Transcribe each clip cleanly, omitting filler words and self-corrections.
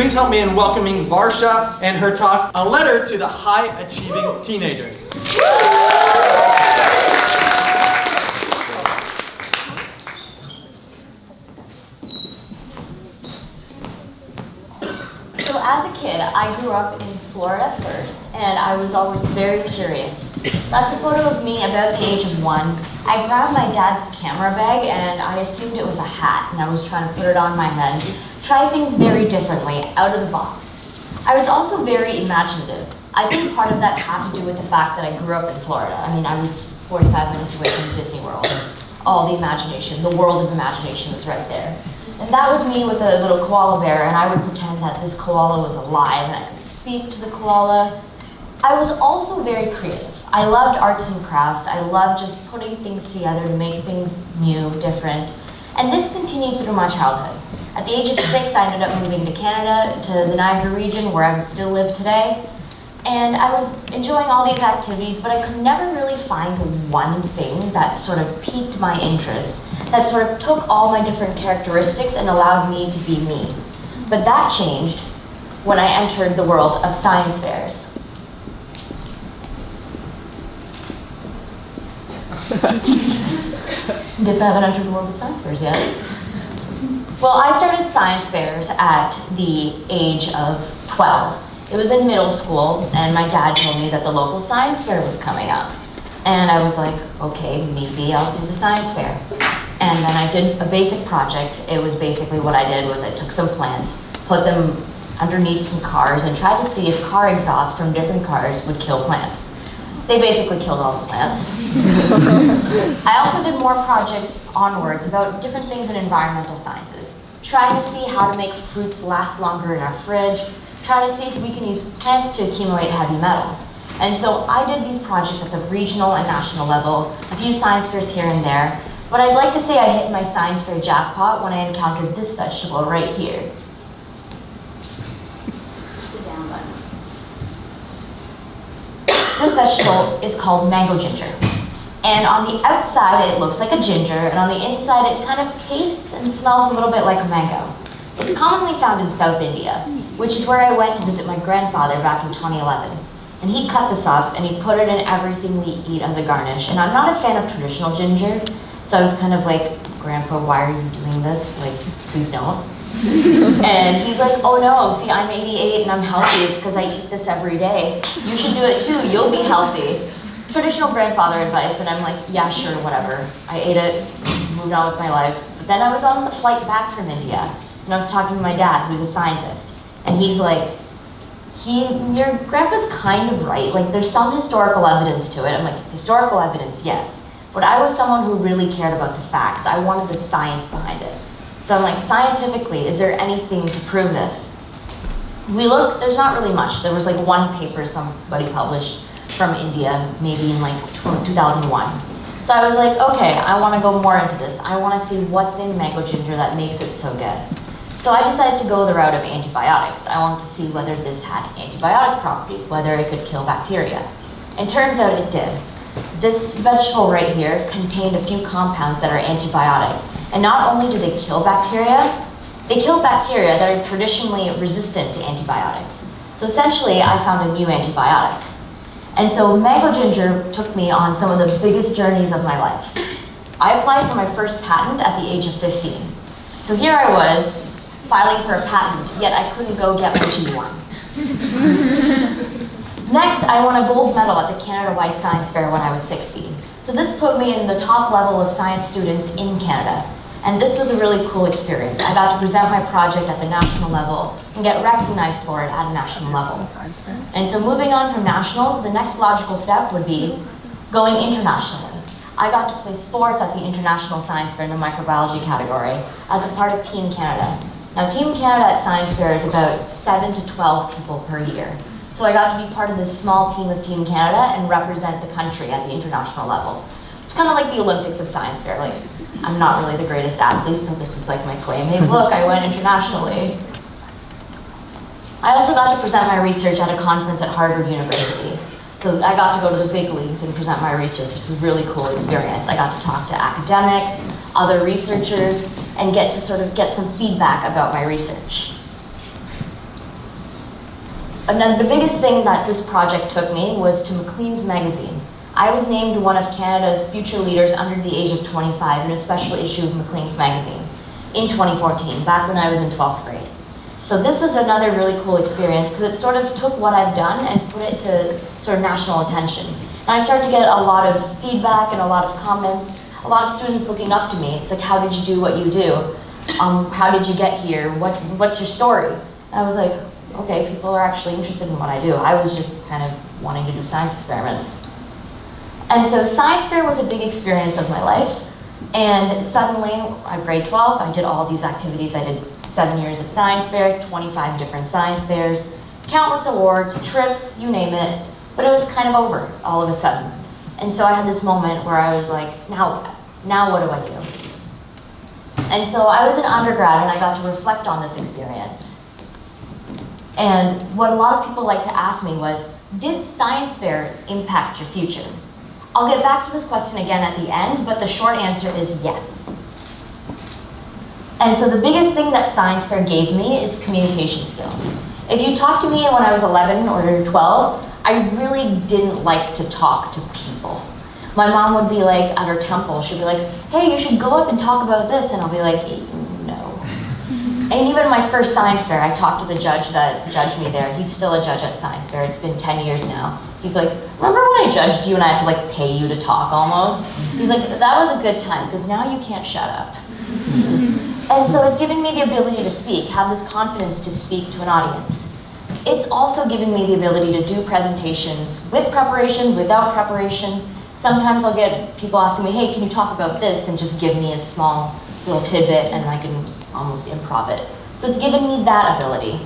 Please help me in welcoming Varsha and her talk, A Letter to the High Achieving Teenagers. So as a kid, I grew up in Florida first, and I was always very curious. That's a photo of me about the age of 1. I grabbed my dad's camera bag and I assumed it was a hat, and I was trying to put it on my head. Try things very differently, out of the box. I was also very imaginative. I think part of that had to do with the fact that I grew up in Florida. I mean, I was 45 minutes away from Disney World. All the imagination, the world of imagination was right there. And that was me with a little koala bear, and I would pretend that this koala was alive and I could speak to the koala. I was also very creative. I loved arts and crafts. I loved just putting things together to make things new, different. And this continued through my childhood. At the age of 6, I ended up moving to Canada, to the Niagara region, where I still live today. And I was enjoying all these activities, but I could never really find one thing that sort of piqued my interest, that sort of took all my different characteristics and allowed me to be me. But that changed when I entered the world of science fairs. Guess I haven't entered the world of science fairs yet. Well, I started science fairs at the age of 12. It was in middle school, and my dad told me that the local science fair was coming up. And I was like, okay, maybe I'll do the science fair. And then I did a basic project. It was basically what I did was I took some plants, put them underneath some cars, and tried to see if car exhaust from different cars would kill plants. They basically killed all the plants. I also did more projects onwards about different things in environmental sciences, trying to see how to make fruits last longer in our fridge, trying to see if we can use plants to accumulate heavy metals. And so I did these projects at the regional and national level, a few science fairs here and there, but I'd like to say I hit my science fair jackpot when I encountered this vegetable right here. This vegetable is called mango ginger. And on the outside, it looks like a ginger, and on the inside, it kind of tastes and smells a little bit like a mango. It's commonly found in South India, which is where I went to visit my grandfather back in 2011. And he cut this up, and he put it in everything we eat as a garnish. And I'm not a fan of traditional ginger, so I was kind of like, Grandpa, why are you doing this? Like, please don't. And he's like, oh no, see, I'm 88 and I'm healthy. It's because I eat this every day. You should do it too. You'll be healthy. Traditional grandfather advice. And I'm like, yeah, sure, whatever. I ate it, moved on with my life. But then I was on the flight back from India, and I was talking to my dad, who's a scientist. And he's like, your grandpa's kind of right. Like, there's some historical evidence to it. I'm like, historical evidence, yes. But I was someone who really cared about the facts. I wanted the science behind it. So I'm like, scientifically, is there anything to prove this? We look, there's not really much. There was like one paper somebody published from India, maybe in like 2001. So I was like, okay, I want to go more into this. I want to see what's in mango ginger that makes it so good. So I decided to go the route of antibiotics. I wanted to see whether this had antibiotic properties, whether it could kill bacteria. And turns out it did. This vegetable right here contained a few compounds that are antibiotic. And not only do they kill bacteria that are traditionally resistant to antibiotics. So essentially, I found a new antibiotic. And so mango ginger took me on some of the biggest journeys of my life. I applied for my first patent at the age of 15. So here I was, filing for a patent, yet I couldn't go get my G1. Next, I won a gold medal at the Canada Wide Science Fair when I was 16. So this put me in the top level of science students in Canada. And this was a really cool experience. I got to present my project at the national level and get recognized for it at a national level. And so moving on from nationals, the next logical step would be going internationally. I got to place 4th at the International Science Fair in the microbiology category as a part of Team Canada. Now, Team Canada at Science Fair is about 7 to 12 people per year. So I got to be part of this small team of Team Canada and represent the country at the international level. It's kind of like the Olympics of science fair. Like, I'm not really the greatest athlete, so this is like my claim. Hey, look, I went internationally. I also got to present my research at a conference at Harvard University. So I got to go to the big leagues and present my research, which is a really cool experience. I got to talk to academics, other researchers, and get to sort of get some feedback about my research. Another, the biggest thing that this project took me was to Maclean's Magazine. I was named one of Canada's future leaders under the age of 25 in a special issue of Maclean's Magazine in 2014, back when I was in 12th grade. So this was another really cool experience because it sort of took what I've done and put it to sort of national attention. And I started to get a lot of feedback and a lot of comments, a lot of students looking up to me. It's like, how did you do what you do? How did you get here? What's your story? And I was like, okay, people are actually interested in what I do. I was just kind of wanting to do science experiments. And so Science Fair was a big experience of my life. And suddenly, at grade 12, I did all these activities. I did 7 years of Science Fair, 25 different Science Fairs, countless awards, trips, you name it. But it was kind of over all of a sudden. And so I had this moment where I was like, now what do I do? And so I was an undergrad and I got to reflect on this experience. And what a lot of people like to ask me was, did Science Fair impact your future? I'll get back to this question again at the end, but the short answer is yes. And so the biggest thing that Science Fair gave me is communication skills. If you talked to me when I was 11 or 12, I really didn't like to talk to people. My mom would be like, at her temple, she'd be like, hey, you should go up and talk about this, and I'll be like, no. And even my first Science Fair, I talked to the judge that judged me there. He's still a judge at Science Fair, it's been 10 years now. He's like, remember when I judged you and I had to like pay you to talk almost? He's like, that was a good time, because now you can't shut up. And so it's given me the ability to speak, have this confidence to speak to an audience. It's also given me the ability to do presentations with preparation, without preparation. Sometimes I'll get people asking me, hey, can you talk about this? And just give me a small little tidbit and I can almost improv it. So it's given me that ability.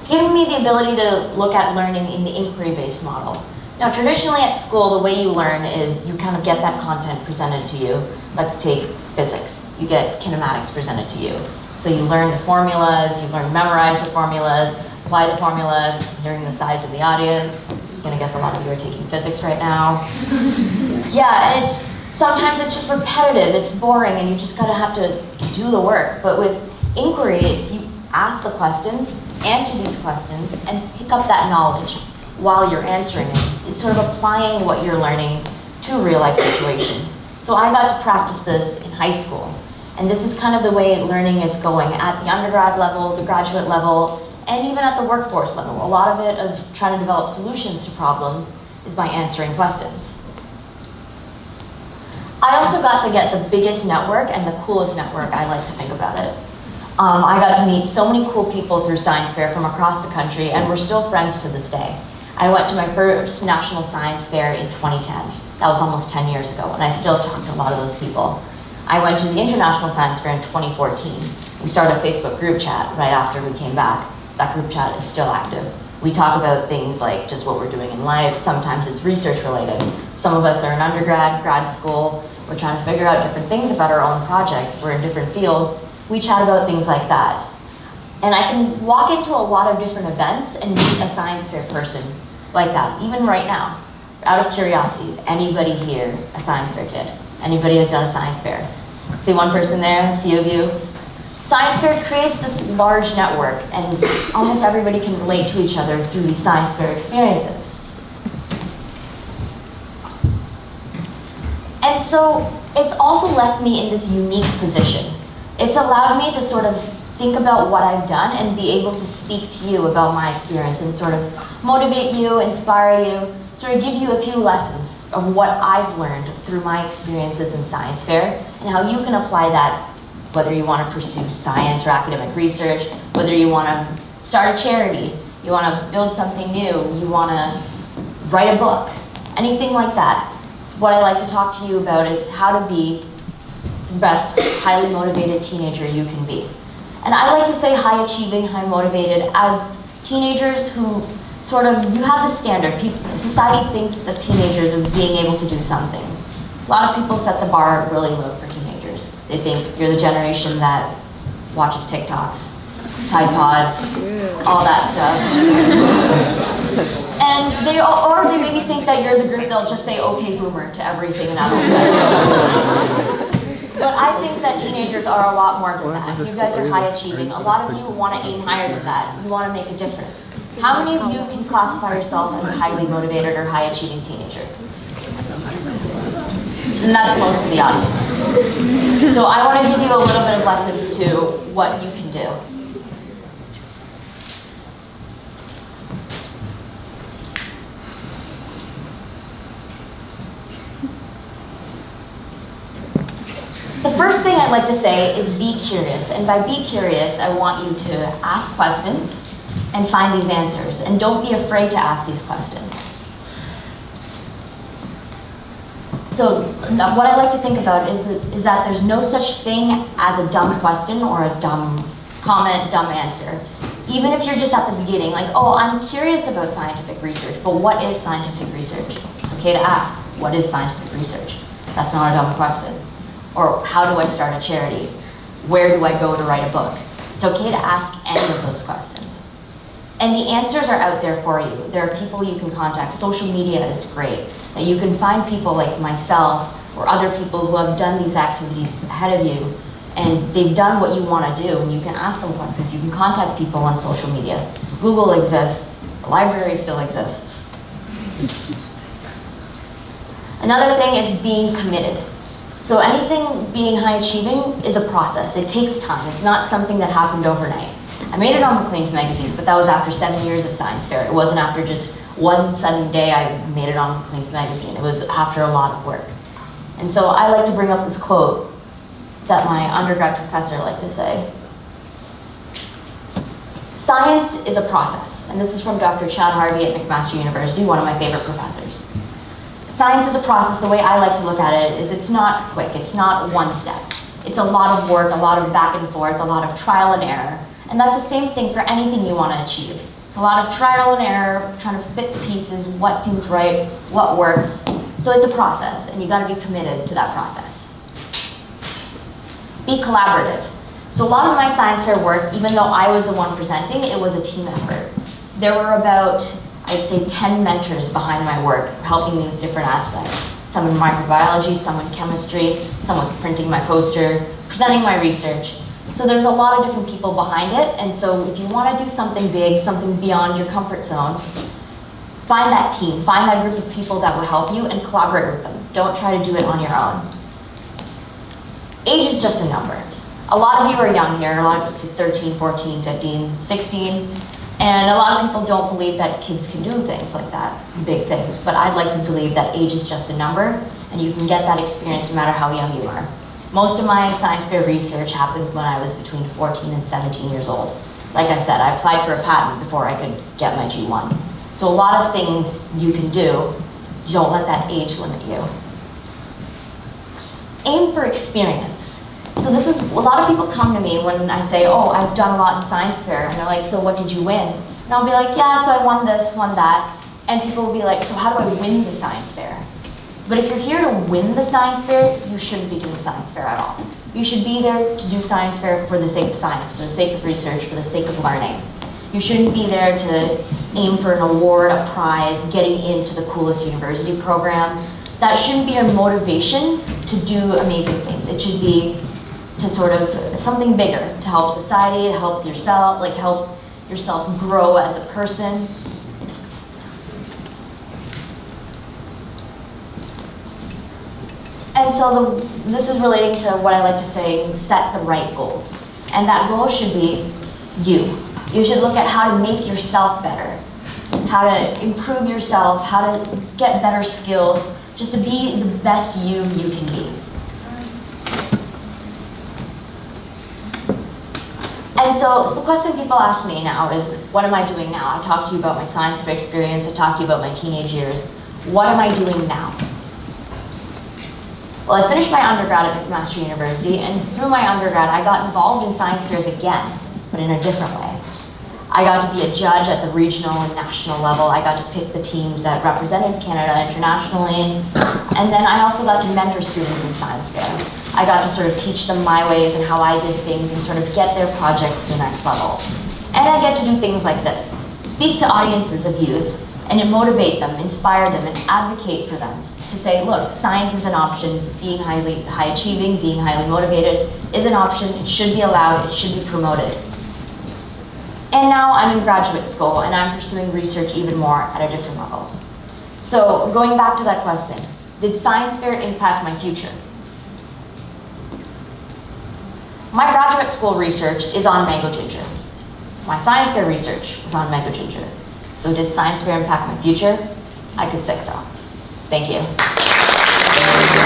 It's given me the ability to look at learning in the inquiry-based model. Now traditionally at school, the way you learn is you kind of get that content presented to you. Let's take physics. You get kinematics presented to you. So you learn the formulas, you learn to memorize the formulas, apply the formulas, hearing the size of the audience. I'm gonna guess a lot of you are taking physics right now. Yeah, and sometimes it's just repetitive, it's boring, and you just gotta have to do the work. But with inquiry, it's you ask the questions, answer these questions, and pick up that knowledge while you're answering it. It's sort of applying what you're learning to real life situations. So I got to practice this in high school. And this is kind of the way learning is going at the undergrad level, the graduate level, and even at the workforce level. A lot of it of trying to develop solutions to problems is by answering questions. I also got to get the biggest network and the coolest network, I like to think about it. I got to meet so many cool people through Science Fair from across the country, and we're still friends to this day. I went to my first National Science Fair in 2010. That was almost 10 years ago, and I still talk to a lot of those people. I went to the International Science Fair in 2014. We started a Facebook group chat right after we came back. That group chat is still active. We talk about things like just what we're doing in life. Sometimes it's research related. Some of us are in undergrad, grad school. We're trying to figure out different things about our own projects. We're in different fields. We chat about things like that. And I can walk into a lot of different events and meet a Science Fair person like that, even right now. Out of curiosity, is anybody here a Science Fair kid? Anybody who's done a Science Fair? See one person there, a few of you? Science Fair creates this large network and almost everybody can relate to each other through these Science Fair experiences. And so it's also left me in this unique position. It's allowed me to sort of think about what I've done and be able to speak to you about my experience and sort of motivate you, inspire you, sort of give you a few lessons of what I've learned through my experiences in Science Fair and how you can apply that, whether you want to pursue science or academic research, whether you want to start a charity, you want to build something new, you want to write a book, anything like that. What I like to talk to you about is how to be the best highly motivated teenager you can be. And I like to say high achieving, high motivated as teenagers who sort of, you have the standard. Society thinks of teenagers as being able to do some things. A lot of people set the bar really low for teenagers. They think you're the generation that watches TikToks, Tide Pods, all that stuff. And they maybe think that you're the group that'll just say okay boomer to everything an adult says. But I think that teenagers are a lot more than that. You guys are high achieving. A lot of you want to aim higher than that. You want to make a difference. How many of you can classify yourself as a highly motivated or high achieving teenager? And that's most of the audience. So I want to give you a little bit of lessons to what you can do. The first thing I'd like to say is be curious, and by be curious, I want you to ask questions and find these answers, and don't be afraid to ask these questions. So what I like to think about is that there's no such thing as a dumb question or a dumb comment, dumb answer. Even if you're just at the beginning, like, oh, I'm curious about scientific research, but what is scientific research? It's okay to ask, what is scientific research? That's not a dumb question. Or how do I start a charity? Where do I go to write a book? It's okay to ask any of those questions. And the answers are out there for you. There are people you can contact. Social media is great. And you can find people like myself or other people who have done these activities ahead of you, and they've done what you want to do, and you can ask them questions. You can contact people on social media. Google exists. The library still exists. Another thing is being committed. So anything being high achieving is a process. It takes time. It's not something that happened overnight. I made it on Maclean's Magazine, but that was after 7 years of science fair. It wasn't after just one sudden day I made it on Maclean's Magazine. It was after a lot of work. And so I like to bring up this quote that my undergrad professor liked to say. Science is a process. And this is from Dr. Chad Harvey at McMaster University, one of my favorite professors. Science is a process. The way I like to look at it is it's not quick, it's not one step. It's a lot of work, a lot of back and forth, a lot of trial and error. And that's the same thing for anything you want to achieve. It's a lot of trial and error, trying to fit the pieces, what seems right, what works. So it's a process, and you got to be committed to that process. Be collaborative. So a lot of my science fair work, even though I was the one presenting, it was a team effort. There were about, I'd say 10 mentors behind my work, helping me with different aspects. Some in microbiology, some in chemistry, someone printing my poster, presenting my research. So there's a lot of different people behind it, and so if you want to do something big, something beyond your comfort zone, find that team, find that group of people that will help you and collaborate with them. Don't try to do it on your own. Age is just a number. A lot of you are young here, a lot of it's 13, 14, 15, 16. And a lot of people don't believe that kids can do things like that, big things, but I'd like to believe that age is just a number, and you can get that experience no matter how young you are. Most of my science fair research happened when I was between 14 and 17 years old. Like I said, I applied for a patent before I could get my G1. So a lot of things you can do, don't let that age limit you. Aim for experience. So this is, a lot of people come to me when I say, oh, I've done a lot in science fair, and they're like, so what did you win? And I'll be like, yeah, so I won this, won that. And people will be like, so how do I win the science fair? But if you're here to win the science fair, you shouldn't be doing science fair at all. You should be there to do science fair for the sake of science, for the sake of research, for the sake of learning. You shouldn't be there to aim for an award, a prize, getting into the coolest university program. That shouldn't be your motivation to do amazing things. It should be to sort of something bigger, to help society, to help yourself, like help yourself grow as a person. And so this is relating to what I like to say, set the right goals. And that goal should be you. You should look at how to make yourself better, how to improve yourself, how to get better skills, just to be the best you can be. And so the question people ask me now is, what am I doing now? I talked to you about my science fair experience, I talked to you about my teenage years. What am I doing now? Well, I finished my undergrad at McMaster University, and through my undergrad, I got involved in science fairs again, but in a different way. I got to be a judge at the regional and national level. I got to pick the teams that represented Canada internationally. And then I also got to mentor students in science fair. I got to sort of teach them my ways and how I did things and sort of get their projects to the next level. And I get to do things like this. Speak to audiences of youth and motivate them, inspire them, and advocate for them. to say, look, science is an option. Being high achieving, being highly motivated is an option. It should be allowed, it should be promoted. And now I'm in graduate school and I'm pursuing research even more at a different level. So going back to that question, did science fair impact my future? My graduate school research is on mango ginger. My science fair research was on mango ginger. So did science fair impact my future? I could say so. Thank you.